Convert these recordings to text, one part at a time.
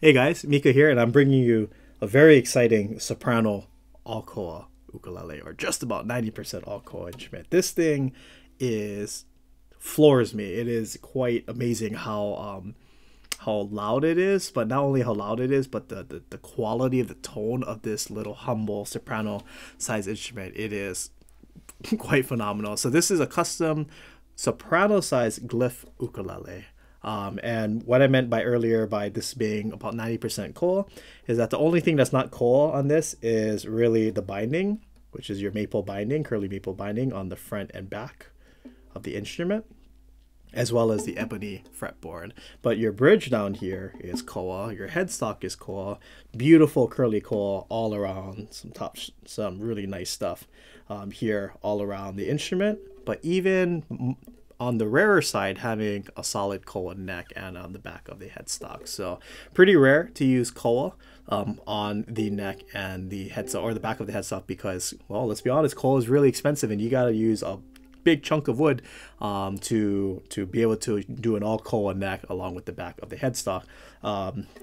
Hey guys, Mika here, and I'm bringing you a very exciting soprano Alcoa ukulele, or just about 90% Alcoa instrument. This thing floors me. It is quite amazing how loud it is, but not only how loud it is, but the quality of the tone of this little humble soprano size instrument. It is quite phenomenal. So this is a custom soprano size glyph ukulele. And what I meant by earlier by this being about 90% coal is that the only thing that's not coal on this is really the binding, which is your maple binding, curly maple binding on the front and back of the instrument, as well as the ebony fretboard. But your bridge down here is koa, your headstock is koa, beautiful curly koa all around, some really nice stuff here all around the instrument, but even on the rarer side, having a solid koa neck and on the back of the headstock. So pretty rare to use koa on the neck and the headstock, or the back of the headstock, because, well, let's be honest, koa is really expensive and you got to use a big chunk of wood to be able to do an all koa neck along with the back of the headstock.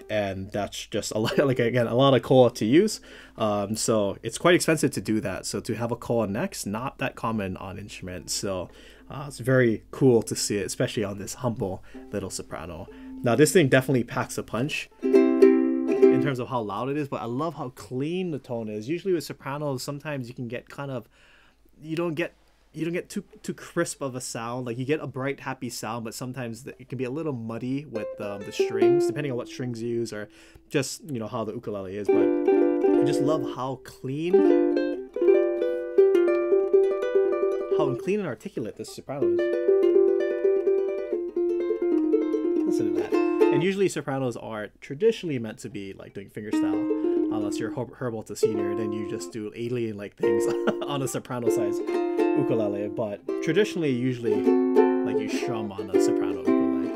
And that's just a lot, like, again, a lot of koa to use. So it's quite expensive to do that. So to have a koa neck's not that common on instruments. So it's very cool to see it, especially on this humble little soprano. Now this thing definitely packs a punch in terms of how loud it is, but I love how clean the tone is. Usually with sopranos, sometimes you can get kind of, you don't get too crisp of a sound. Like, you get a bright, happy sound, but sometimes it can be a little muddy with the strings, depending on what strings you use, or just, you know, how the ukulele is. But I just love how clean and articulate this soprano is. Listen to that. And usually sopranos are traditionally meant to be like doing fingerstyle, unless you're Herbalta Sr., then you just do alien-like things on a soprano size ukulele. But traditionally, usually, like, you strum on a soprano ukulele.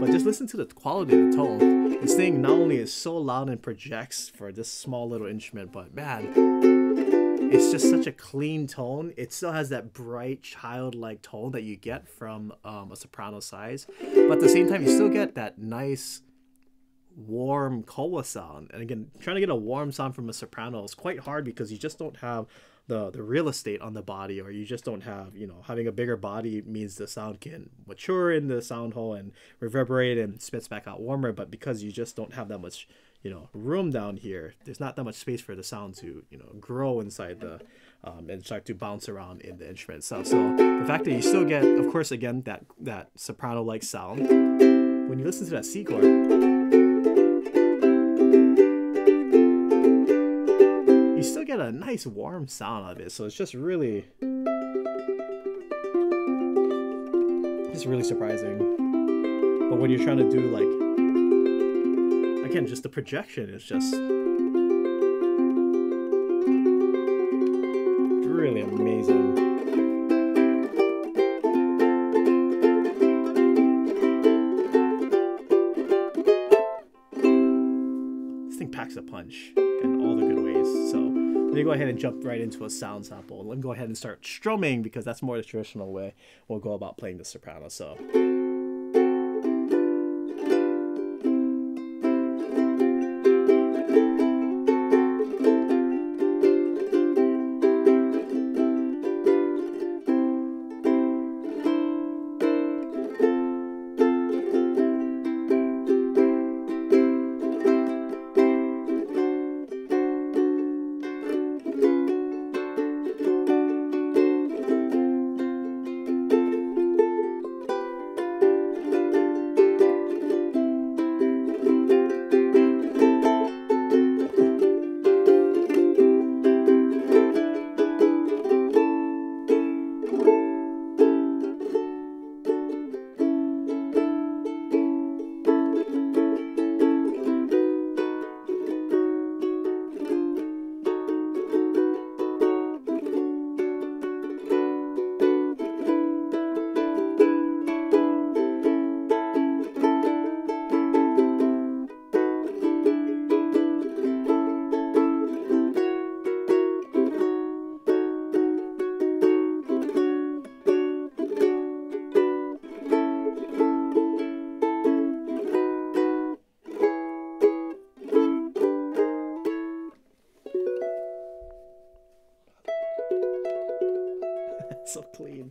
But just listen to the quality of the tone. This thing not only is so loud and projects for this small little instrument, but man, it's just such a clean tone. It still has that bright, childlike tone that you get from a soprano size, but at the same time, you still get that nice, warm koa sound. And again, trying to get a warm sound from a soprano is quite hard because you just don't have the real estate on the body, or you just don't have, you know, having a bigger body means the sound can mature in the sound hole and reverberate and spits back out warmer. But because you just don't have that much, you know, room down here, there's not that much space for the sound to, you know, grow inside the and start to bounce around in the instrument itself. So the fact that you still get, of course, again, that soprano like sound when you listen to that C chord, you still get a nice warm sound out of it. So it's just really surprising. But when you're trying to do, like, again, just the projection is just really amazing. This thing packs a punch in all the good ways. So let me go ahead and jump right into a sound sample. Let me go ahead and start strumming, because that's more the traditional way we'll go about playing the soprano. So so clean.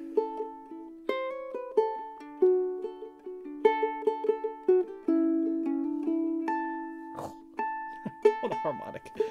What a harmonic.